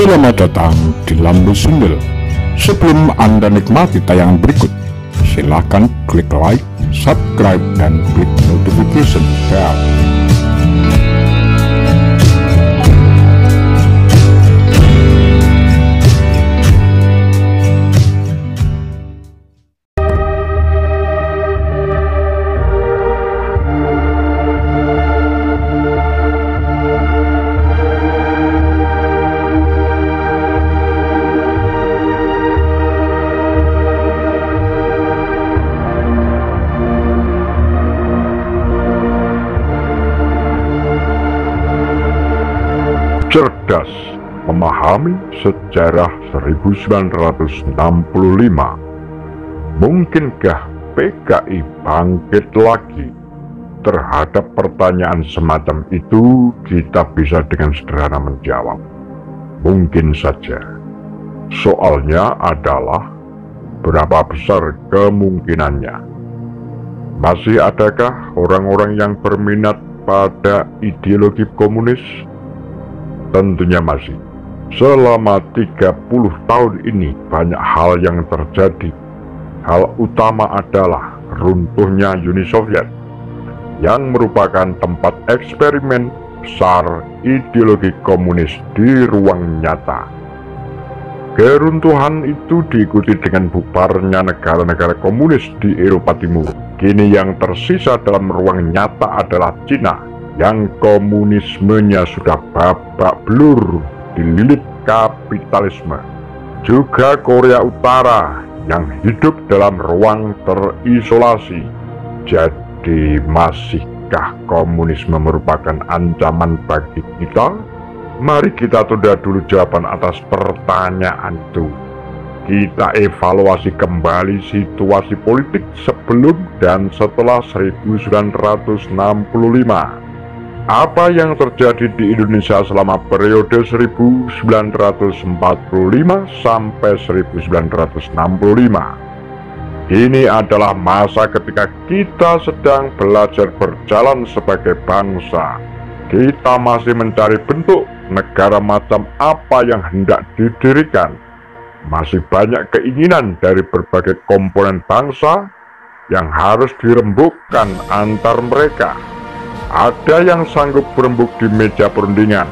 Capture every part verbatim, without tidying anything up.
Selamat datang di Lambe Sundel. Sebelum Anda nikmati tayangan berikut, silahkan klik like, subscribe, dan klik notification bell. Cerdas memahami sejarah seribu sembilan ratus enam puluh lima. Mungkinkah P K I bangkit lagi? Terhadap pertanyaan semacam itu, kita bisa dengan sederhana menjawab, mungkin saja. Soalnya adalah, berapa besar kemungkinannya? Masih adakah orang-orang yang berminat pada ideologi komunis? Tentunya masih. Selama tiga puluh tahun ini banyak hal yang terjadi. Hal utama adalah runtuhnya Uni Soviet, yang merupakan tempat eksperimen besar ideologi komunis di ruang nyata. Keruntuhan itu diikuti dengan bubarnya negara-negara komunis di Eropa Timur. Kini yang tersisa dalam ruang nyata adalah Cina, yang komunismenya sudah babak belur dililit kapitalisme. Juga Korea Utara yang hidup dalam ruang terisolasi. Jadi masihkah komunisme merupakan ancaman bagi kita? Mari kita tunda dulu jawaban atas pertanyaan itu. Kita evaluasi kembali situasi politik sebelum dan setelah seribu sembilan ratus enam puluh lima. Apa yang terjadi di Indonesia selama periode seribu sembilan ratus empat puluh lima sampai seribu sembilan ratus enam puluh lima? Ini adalah masa ketika kita sedang belajar berjalan sebagai bangsa. Kita masih mencari bentuk negara macam apa yang hendak didirikan. Masih banyak keinginan dari berbagai komponen bangsa yang harus dirembukkan antar mereka. Ada yang sanggup berembuk di meja perundingan,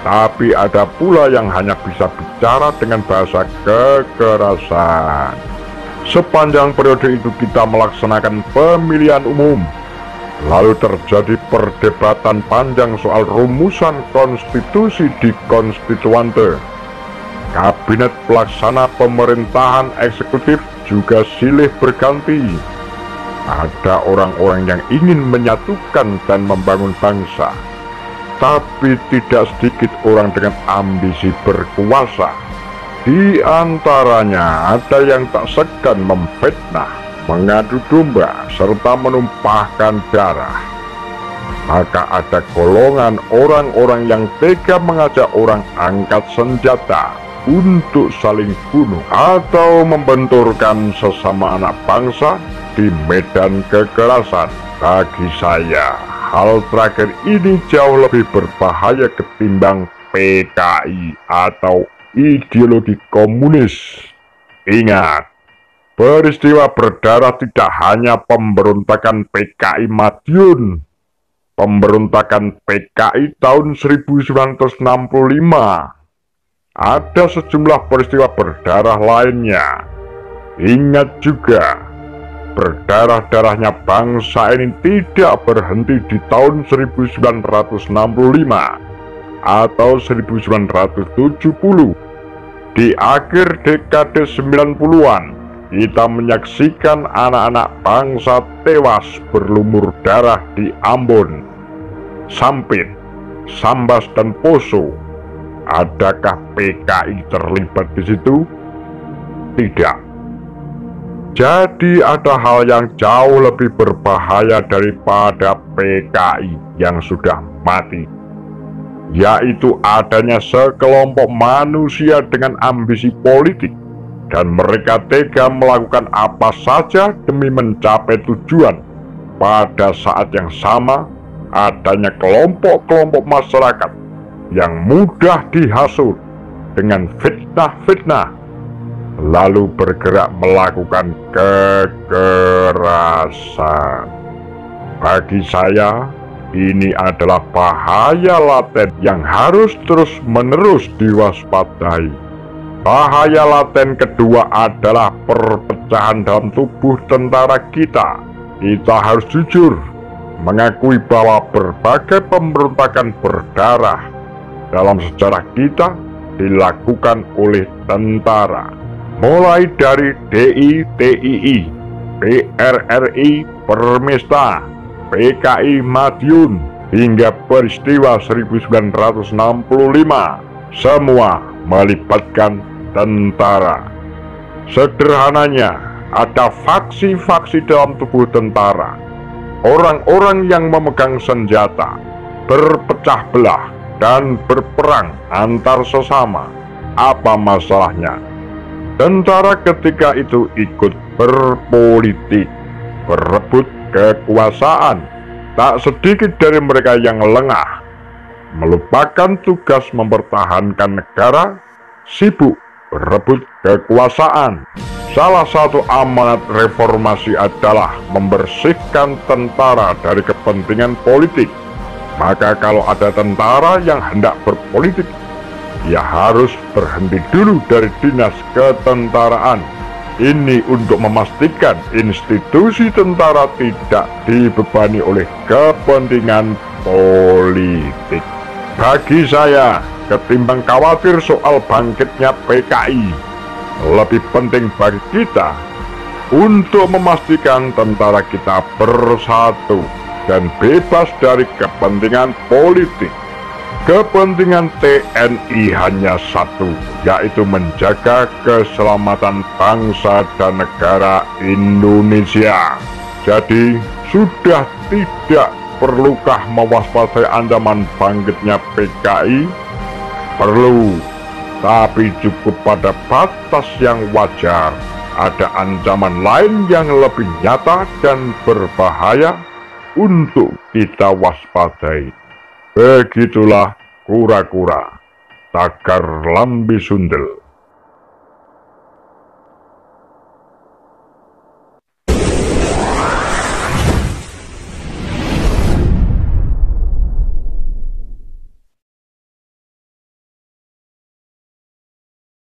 tapi ada pula yang hanya bisa bicara dengan bahasa kekerasan. Sepanjang periode itu kita melaksanakan pemilihan umum, lalu terjadi perdebatan panjang soal rumusan konstitusi di konstituante. Kabinet pelaksana pemerintahan eksekutif juga silih berganti. Ada orang-orang yang ingin menyatukan dan membangun bangsa, tapi tidak sedikit orang dengan ambisi berkuasa. Di antaranya ada yang tak segan memfitnah, mengadu domba, serta menumpahkan darah. Maka ada golongan orang-orang yang tega mengajak orang angkat senjata untuk saling bunuh atau membenturkan sesama anak bangsa di medan kekerasan. Bagi saya, hal terakhir ini jauh lebih berbahaya ketimbang P K I atau ideologi komunis. Ingat, peristiwa berdarah tidak hanya pemberontakan P K I Madiun, pemberontakan P K I tahun seribu sembilan ratus enam puluh lima. Ada sejumlah peristiwa berdarah lainnya. Ingat juga, berdarah-darahnya bangsa ini tidak berhenti di tahun seribu sembilan ratus enam puluh lima atau seribu sembilan ratus tujuh puluh. Di akhir dekade sembilan puluhan, kita menyaksikan anak-anak bangsa tewas berlumur darah di Ambon, Sampit, Sambas, dan Poso. Adakah P K I terlibat di situ? Tidak. Jadi ada hal yang jauh lebih berbahaya daripada P K I yang sudah mati, yaitu adanya sekelompok manusia dengan ambisi politik, dan mereka tega melakukan apa saja demi mencapai tujuan. Pada saat yang sama, adanya kelompok-kelompok masyarakat yang mudah dihasut, dengan fitnah-fitnah, lalu bergerak melakukan kekerasan. Bagi saya, ini adalah bahaya laten yang harus terus-menerus diwaspadai. Bahaya laten kedua adalah perpecahan dalam tubuh tentara kita. Kita harus jujur, mengakui bahwa berbagai pemberontakan berdarah dalam sejarah kita dilakukan oleh tentara, mulai dari D I/T I I, P R R I Permesta, P K I Madiun, hingga peristiwa seribu sembilan ratus enam puluh lima, semua melibatkan tentara. Sederhananya, ada faksi-faksi dalam tubuh tentara. Orang-orang yang memegang senjata berpecah belah dan berperang antar sesama. Apa masalahnya? Tentara ketika itu ikut berpolitik, berebut kekuasaan. Tak sedikit dari mereka yang lengah, melupakan tugas mempertahankan negara, sibuk berebut kekuasaan. Salah satu amanat reformasi adalah membersihkan tentara dari kepentingan politik. Maka kalau ada tentara yang hendak berpolitik, ia harus berhenti dulu dari dinas ketentaraan. Ini untuk memastikan institusi tentara tidak dibebani oleh kepentingan politik. Bagi saya, ketimbang khawatir soal bangkitnya P K I, lebih penting bagi kita untuk memastikan tentara kita bersatu dan bebas dari kepentingan politik. Kepentingan T N I hanya satu, yaitu menjaga keselamatan bangsa dan negara Indonesia. Jadi, sudah tidak perlukah mewaspadai ancaman bangkitnya P K I? Perlu, tapi cukup pada batas yang wajar. Ada ancaman lain yang lebih nyata dan berbahaya untuk kita waspadai. Begitulah kura-kura, tagar Lambe Sundel.